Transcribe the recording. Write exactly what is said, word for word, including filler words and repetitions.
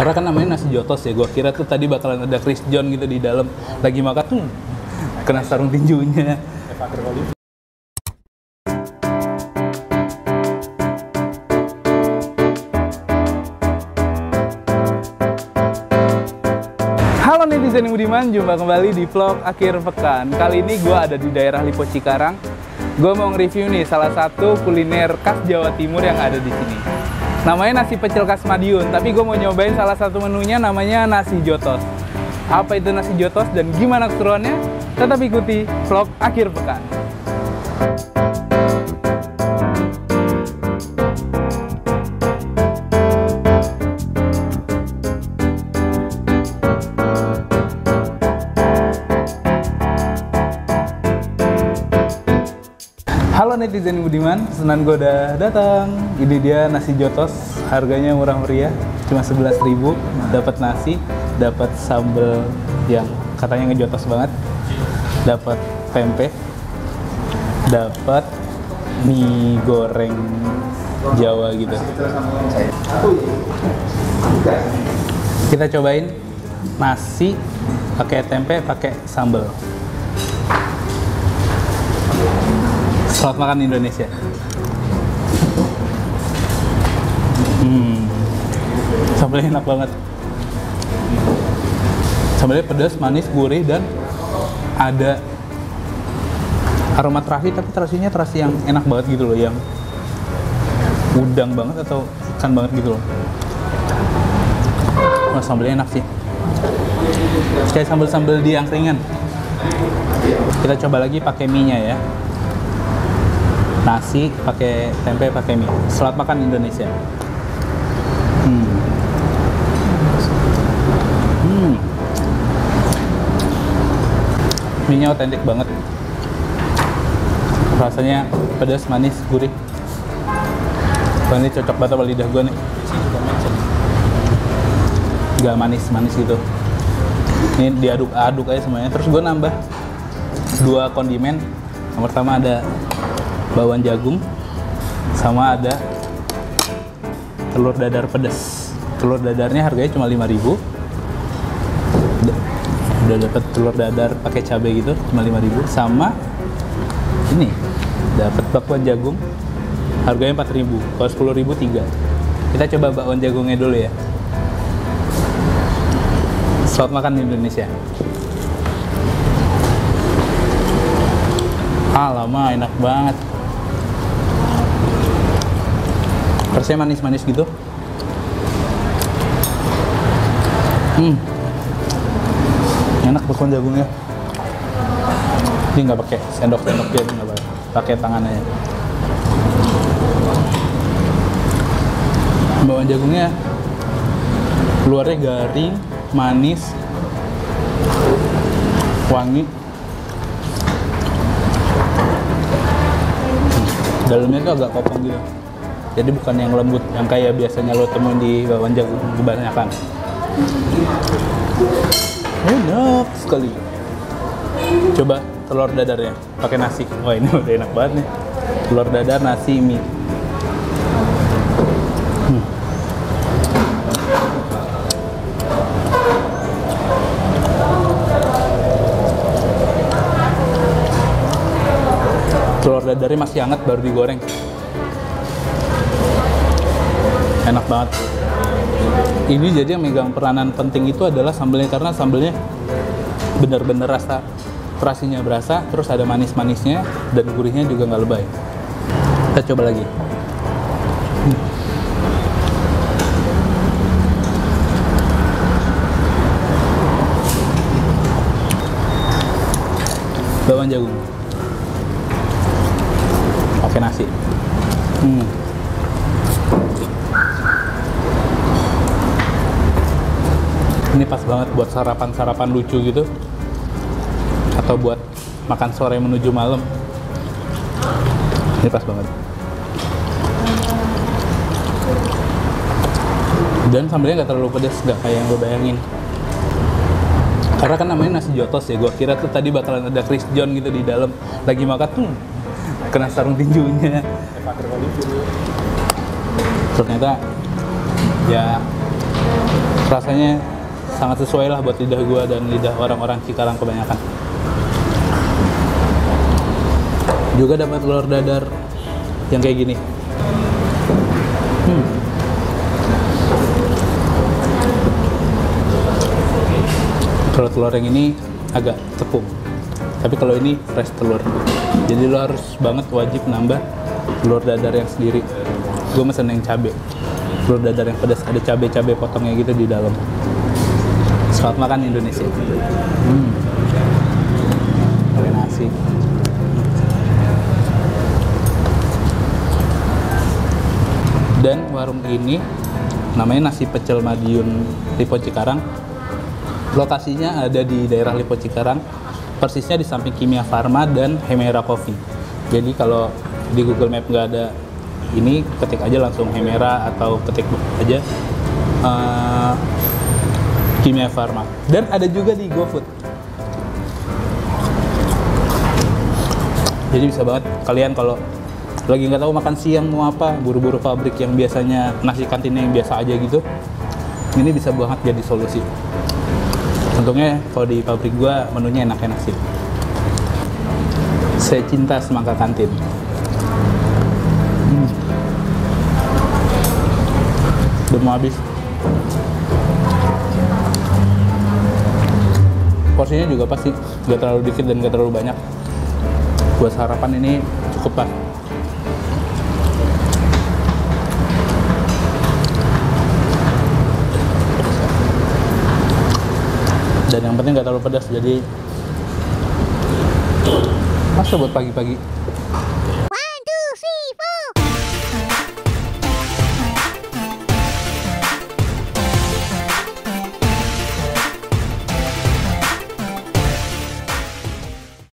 Karena kan namanya nasi jotos ya, gue kira tuh tadi bakalan ada Chris John gitu di dalam. Lagi makan tuh kena sarung tinjunya. Halo netizen yang budiman, jumpa kembali di vlog akhir pekan. Kali ini gue ada di daerah Lippo Cikarang. Gue mau nge-review nih salah satu kuliner khas Jawa Timur yang ada di sini. Namanya nasi pecel khas Madiun, tapi gue mau nyobain salah satu menunya namanya nasi jotos. Apa itu nasi jotos dan gimana keseruannya? Tetap ikuti vlog akhir pekan. Halo netizen budiman, senang gue udah datang. Ini dia nasi jotos, harganya murah meriah, cuma sebelas ribu. Dapat nasi, dapat sambal yang katanya ngejotos banget, dapat pempek, dapat mie goreng Jawa gitu. Kita cobain nasi pakai tempe, pakai sambal. Selamat makan Indonesia. Hmm, sambalnya enak banget. Sambalnya pedas, manis, gurih, dan ada aroma terasi, tapi terasinya terasi yang enak banget gitu loh, yang udang banget atau ikan banget gitu loh. Nah, sambalnya enak sih. Kayak sambal-sambal di angkringan. Kita coba lagi pakai mie-nya ya. Nasi pakai tempe, pakai mie. Selamat makan Indonesia. Hmm. Hmm. Mie-nya otentik banget. Rasanya pedas, manis, gurih. Ini cocok banget sama lidah gue nih. Gak manis-manis gitu. Ini diaduk-aduk aja semuanya. Terus gue nambah dua kondimen. Yang pertama ada bawang jagung, sama ada telur dadar pedas. Telur dadarnya harganya cuma lima ribu. Udah dapat telur dadar pakai cabai gitu, cuma lima ribu. Sama ini dapat bakwan jagung, harganya empat ribu. Kalau sepuluh ribu tiga. Kita coba bakwan jagungnya dulu ya. Selamat makan di Indonesia. Alamak, enak banget. Rasanya manis-manis gitu. Hmm, enak bakwan jagungnya. Ini nggak pakai sendok-sendok dia, nggak pakai, pakai tangan aja. Bakwan jagungnya luarnya garing, manis, wangi. Dalamnya tuh agak kopong gitu. Jadi bukan yang lembut, yang kayak biasanya lo temuin di bawang jagung kebanyakan. Enak sekali. Coba telur dadarnya pakai nasi. Wah, ini udah enak banget nih. Telur dadar, nasi, mie. Hmm. Telur dadarnya masih hangat, baru digoreng. Enak banget. Ini jadi yang megang peranan penting itu adalah sambalnya, karena sambalnya bener-bener rasa terasinya berasa, terus ada manis-manisnya dan gurihnya juga nggak lebay. Kita coba lagi. Hmm. Bawang jagung pakai nasi. Hmm. Ini pas banget buat sarapan-sarapan lucu gitu, atau buat makan sore menuju malam. Ini pas banget. Dan sambalnya nggak terlalu pedas, nggak kayak yang gue bayangin. Karena kan namanya nasi jotos ya, gue kira tuh tadi bakalan ada Chris John gitu di dalam. Lagi makan tuh kena sarung tinjunya. Ternyata ya rasanya sangat sesuai lah buat lidah gua dan lidah orang-orang Cikarang kebanyakan. Juga dapat telur dadar yang kayak gini. Hmm. Kalau telur yang ini agak tepung, tapi kalau ini fresh telur, jadi lo harus banget wajib nambah telur dadar yang sendiri. Gue mesen yang cabe, telur dadar yang pedas ada cabe-cabe potongnya gitu di dalam. Selamat makan Indonesia. Hmm. Pakai nasi. Dan warung ini namanya Nasi Pecel Madiun Lippo Cikarang. Lokasinya ada di daerah Lippo Cikarang, persisnya di samping Kimia Farma dan Hemera Coffee. Jadi kalau di Google Map nggak ada ini, ketik aja langsung Hemera atau ketik aja uh, Kimia Farma. Dan ada juga di GoFood. Jadi bisa banget kalian kalau lagi nggak tahu makan siang mau apa, buru-buru pabrik yang biasanya nasi kantinnya yang biasa aja gitu, ini bisa banget jadi solusi. Untungnya kalau di pabrik gua menunya enak-enak sih. Saya cinta semangka kantin. Hmm. Udah mau habis. Porsinya juga pasti nggak terlalu dikit dan nggak terlalu banyak. Buat sarapan ini cukup pas. Dan yang penting nggak terlalu pedas, jadi masuk buat pagi-pagi.